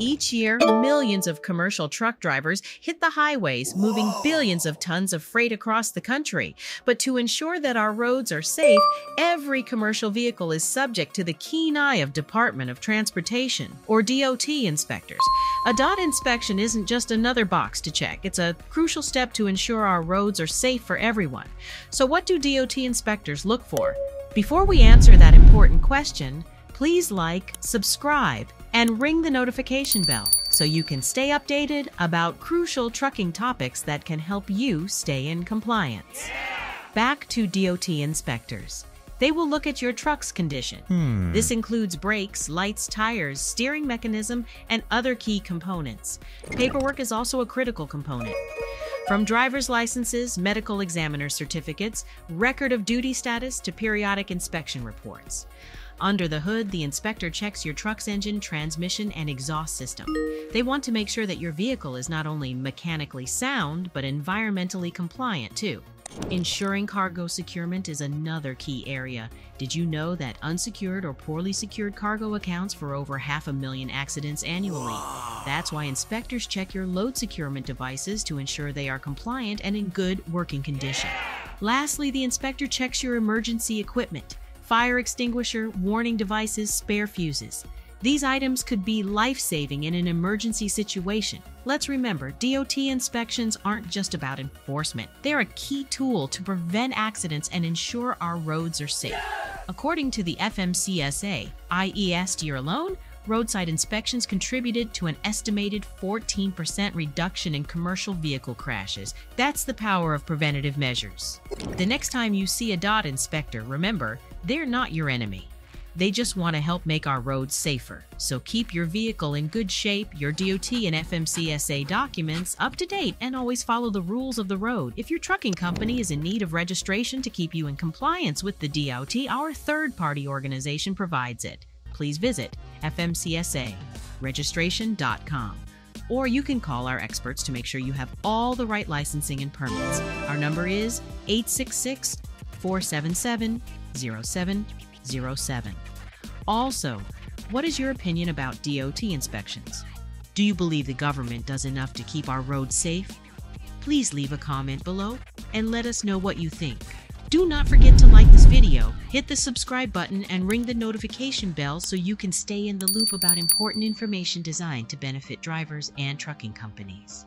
Each year, millions of commercial truck drivers hit the highways, moving billions of tons of freight across the country. But to ensure that our roads are safe, every commercial vehicle is subject to the keen eye of Department of Transportation, or DOT inspectors. A DOT inspection isn't just another box to check. It's a crucial step to ensure our roads are safe for everyone. So what do DOT inspectors look for? Before we answer that important question, please like, subscribe, and ring the notification bell so you can stay updated about crucial trucking topics that can help you stay in compliance. Yeah! Back to DOT inspectors. They will look at your truck's condition. This includes brakes, lights, tires, steering mechanism, and other key components. Paperwork is also a critical component. From driver's licenses, medical examiner certificates, record of duty status, to periodic inspection reports. Under the hood, the inspector checks your truck's engine, transmission, and exhaust system. They want to make sure that your vehicle is not only mechanically sound, but environmentally compliant too. Ensuring cargo securement is another key area. Did you know that unsecured or poorly secured cargo accounts for over 500,000 accidents annually? That's why inspectors check your load securement devices to ensure they are compliant and in good working condition. Lastly, the inspector checks your emergency equipment: fire extinguisher, warning devices, spare fuses. These items could be life-saving in an emergency situation. Let's remember, DOT inspections aren't just about enforcement. They're a key tool to prevent accidents and ensure our roads are safe. According to the FMCSA, last year alone, roadside inspections contributed to an estimated 14% reduction in commercial vehicle crashes. That's the power of preventative measures. The next time you see a DOT inspector, remember, they're not your enemy. They just want to help make our roads safer. So keep your vehicle in good shape, your DOT and FMCSA documents up to date, and always follow the rules of the road. If your trucking company is in need of registration to keep you in compliance with the DOT, our third-party organization provides it. Please visit fmcsaregistration.com. Or you can call our experts to make sure you have all the right licensing and permits. Our number is 866-477-0707. Also, what is your opinion about DOT inspections? Do you believe the government does enough to keep our roads safe? Please leave a comment below and let us know what you think. Do not forget to like this video, hit the subscribe button, and ring the notification bell so you can stay in the loop about important information designed to benefit drivers and trucking companies.